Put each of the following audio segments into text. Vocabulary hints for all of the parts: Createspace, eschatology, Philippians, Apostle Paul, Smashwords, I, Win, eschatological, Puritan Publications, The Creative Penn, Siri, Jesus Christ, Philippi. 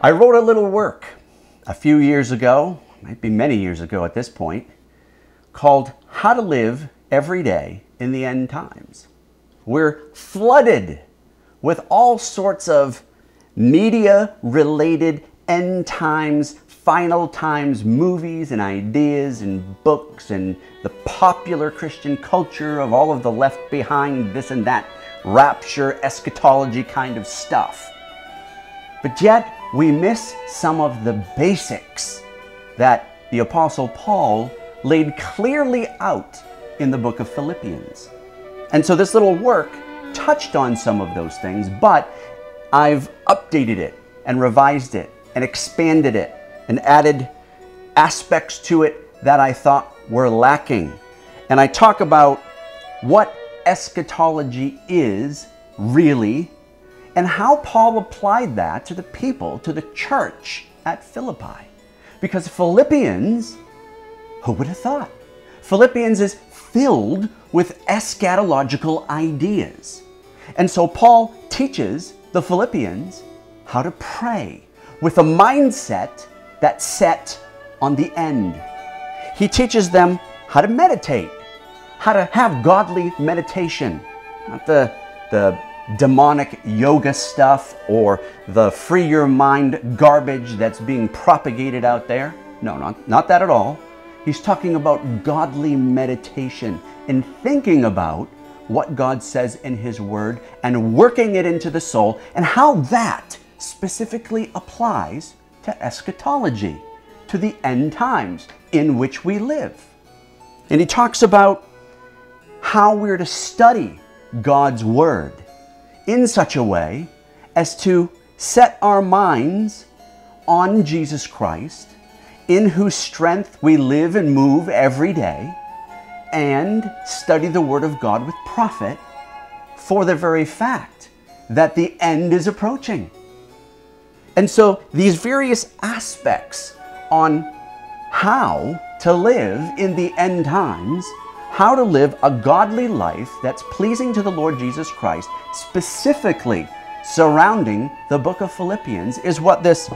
I wrote a little work a few years ago, might be many years ago at this point, called How to Live Every Day in the End Times. We're flooded with all sorts of media-related end times, final times, movies and ideas and books and the popular Christian culture of all of the left behind, this and that, rapture, eschatology kind of stuff. But yet, we miss some of the basics that the Apostle Paul laid clearly out in the book of Philippians. And so this little work touched on some of those things, but I've updated it and revised it and expanded it and added aspects to it that I thought were lacking. And I talk about what eschatology is really and how Paul applied that to the people, to the church at Philippi. Because Philippians, who would have thought? Philippians is filled with eschatological ideas. And so Paul teaches the Philippians how to pray with a mindset that's set on the end. He teaches them how to meditate, how to have godly meditation, not the demonic yoga stuff or the free your mind garbage that's being propagated out there. No, not that at all. He's talking about godly meditation and thinking about what God says in His Word and working it into the soul and how that specifically applies to eschatology, to the end times in which we live. And he talks about how we're to study God's Word in such a way as to set our minds on Jesus Christ, in whose strength we live and move every day, and study the Word of God with profit for the very fact that the end is approaching. And so these various aspects on how to live in the end times, how to live a godly life that's pleasing to the Lord Jesus Christ, specifically surrounding the book of Philippians, is what this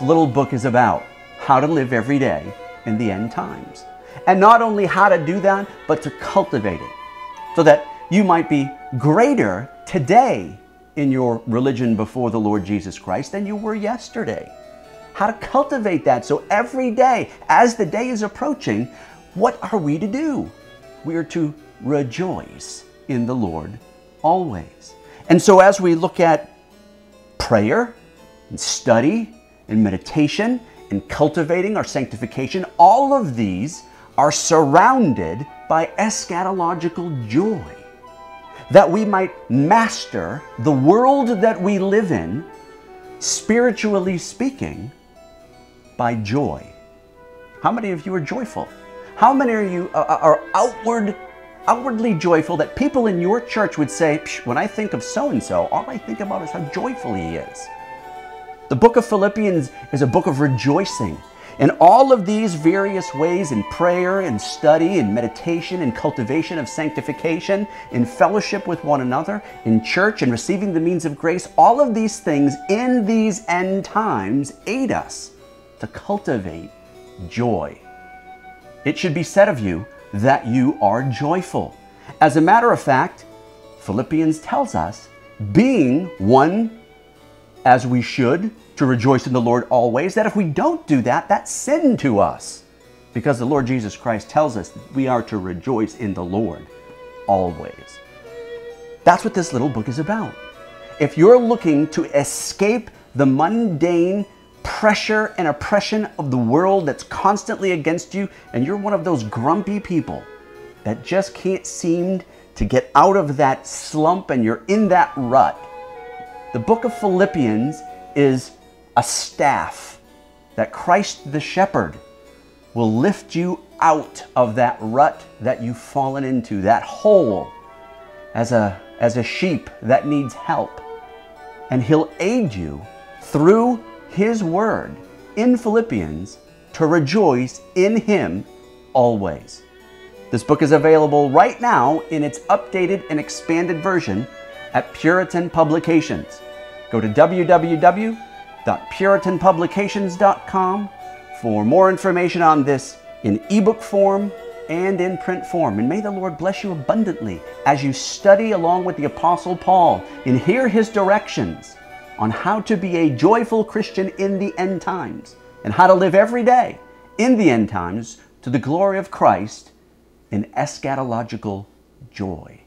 little book is about. How to live every day in the end times. And not only how to do that, but to cultivate it so that you might be greater today in your religion before the Lord Jesus Christ than you were yesterday. How to cultivate that so every day, as the day is approaching, what are we to do? We are to rejoice in the Lord always. And so as we look at prayer and study and meditation, and cultivating our sanctification, all of these are surrounded by eschatological joy, that we might master the world that we live in, spiritually speaking, by joy. How many of you are joyful? How many of you are outwardly joyful that people in your church would say, when I think of so-and-so, all I think about is how joyful he is. The book of Philippians is a book of rejoicing. And all of these various ways in prayer and study and meditation and cultivation of sanctification, in fellowship with one another, in church and receiving the means of grace, all of these things in these end times aid us to cultivate joy. It should be said of you that you are joyful. As a matter of fact, Philippians tells us being one as we should, to rejoice in the Lord always, that if we don't do that, that's sin to us. Because the Lord Jesus Christ tells us that we are to rejoice in the Lord always. That's what this little book is about. If you're looking to escape the mundane pressure and oppression of the world that's constantly against you, and you're one of those grumpy people that just can't seem to get out of that slump and you're in that rut, the book of Philippians is a staff that Christ the Shepherd will lift you out of that rut that you've fallen into, that hole, as a sheep that needs help. And He'll aid you through His Word in Philippians to rejoice in Him always. This book is available right now in its updated and expanded version at Puritan Publications. Go to www.thepuritanpublications.com www.puritanpublications.com for more information on this in ebook form and in print form. And may the Lord bless you abundantly as you study along with the Apostle Paul and hear his directions on how to be a joyful Christian in the end times and how to live every day in the end times to the glory of Christ in eschatological joy.